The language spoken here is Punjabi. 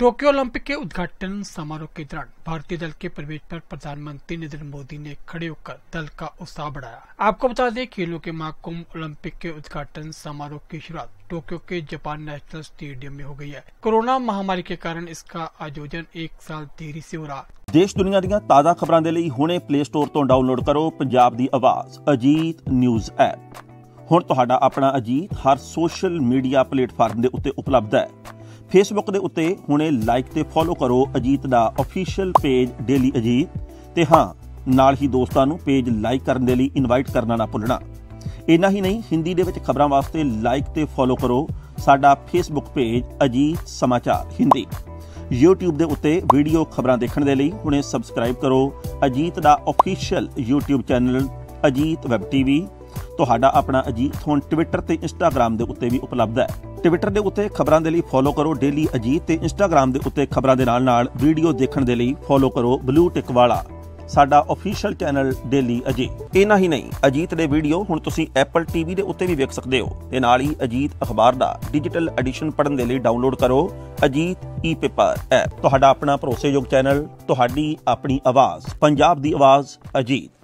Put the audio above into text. टोक्यो ओलंपिक के उद्घाटन समारोह के दौरान भारतीय दल के प्रवेश पर प्रधानमंत्री नरेंद्र मोदी ने खड़े होकर दल का उत्साह बढ़ाया। आपको बता दें, खेलों के महाकुंभ ओलंपिक के उद्घाटन समारोह की शुरुआत टोक्यो के जापान नेशनल स्टेडियम में हो गई है। कोरोना महामारी के कारण इसका आयोजन एक साल देरी से हो रहा। देश दुनिया ਦੀਆਂ ਤਾਜ਼ਾ ਖਬਰਾਂ ਦੇ ਲਈ ਹੁਣੇ ਪਲੇ ਸਟੋਰ ਤੋਂ ਡਾਊਨਲੋਡ ਕਰੋ ਪੰਜਾਬ ਦੀ ਆਵਾਜ਼ ਅਜੀਤ ਨਿਊਜ਼ ਐਪ। ਹੁਣ ਤੁਹਾਡਾ ਆਪਣਾ ਅਜੀਤ ਹਰ ਸੋਸ਼ਲ ਮੀਡੀਆ ਪਲੇਟਫਾਰਮ ਦੇ ਉੱਤੇ ਉਪਲਬਧ ਹੈ। ਫੇਸਬੁੱਕ ਦੇ ਉੱਤੇ ਹੁਣੇ ਲਾਈਕ ਤੇ ਫੋਲੋ ਕਰੋ ਅਜੀਤ ਦਾ ਅਫੀਸ਼ੀਅਲ ਪੇਜ ਡੇਲੀ ਅਜੀਤ ਤੇ ਹਾਂ, ਨਾਲ ਹੀ ਦੋਸਤਾਂ ਨੂੰ ਪੇਜ ਲਾਈਕ ਕਰਨ ਦੇ ਲਈ ਇਨਵਾਈਟ ਕਰਨਾ ਨਾ ਭੁੱਲਣਾ। ਇੰਨਾ ਹੀ ਨਹੀਂ, ਹਿੰਦੀ ਦੇ ਵਿੱਚ ਖਬਰਾਂ ਵਾਸਤੇ ਲਾਈਕ ਤੇ ਫੋਲੋ ਕਰੋ ਸਾਡਾ ਫੇਸਬੁੱਕ ਪੇਜ ਅਜੀਤ ਸਮਾਚਾਰ ਹਿੰਦੀ। YouTube ਦੇ ਉੱਤੇ ਵੀਡੀਓ ਖਬਰਾਂ ਦੇਖਣ ਦੇ ਲਈ ਹੁਣੇ ਸਬਸਕ੍ਰਾਈਬ ਕਰੋ ਅਜੀਤ ਦਾ official YouTube channel Ajit web TV. ਤੁਹਾਡਾ ਆਪਣਾ ਅਜੀਤ ਹੁਣ ਟਵਿੱਟਰ ਤੇ ਇੰਸਟਾਗ੍ਰਾਮ ਦੇ ਉੱਤੇ ਵੀ ਉਪਲਬਧ ਹੈ। ਟਵਿੱਟਰ ਦੇ ਉੱਤੇ ਖਬਰਾਂ ਦੇ ਲਈ ਫੋਲੋ ਕਰੋ ਡੇਲੀ ਅਜੀਤ ਤੇ ਇੰਸਟਾਗ੍ਰਾਮ ਦੇ ਉੱਤੇ ਖਬਰਾਂ ਦੇ ਨਾਲ ਵੀਡੀਓ ਦੇਖਣ ਦੇ ਲਈ ਫੋਲੋ ਕਰੋ ਬਲੂ ਟਿਕ ਵਾਲਾ ਸਾਡਾ ਅਫੀਸ਼ੀਅਲ ਚੈਨਲ ਡੇਲੀ ਅਜੀਤ। ਇੰਨਾ ਹੀ ਨਹੀਂ, ਅਜੀਤ ਦੇ ਵੀਡੀਓ ਹੁਣ ਤੁਸੀਂ ਐਪਲ TV ਦੇ ਉੱਤੇ ਵੀ ਵੇਖ ਸਕਦੇ ਹੋ ਤੇ ਨਾਲ ਹੀ ਅਜੀਤ ਅਖਬਾਰ ਦਾ ਡਿਜੀਟਲ ਐਡੀਸ਼ਨ ਪੜ੍ਹਨ ਦੇ ਲਈ ਡਾਊਨਲੋਡ ਕਰੋ ਅਜੀਤ e-paper ਐਪ। ਤੁਹਾਡਾ ਆਪਣਾ ਭਰੋਸੇਯੋਗ ਚੈਨਲ, ਤੁਹਾਡੀ ਆਪਣੀ ਆਵਾਜ਼, ਪੰਜਾਬ ਦੀ ਆਵਾਜ਼ ਅਜੀਤ।